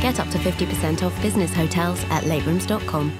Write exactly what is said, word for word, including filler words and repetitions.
Get up to fifty percent off business hotels at LateRooms dot com.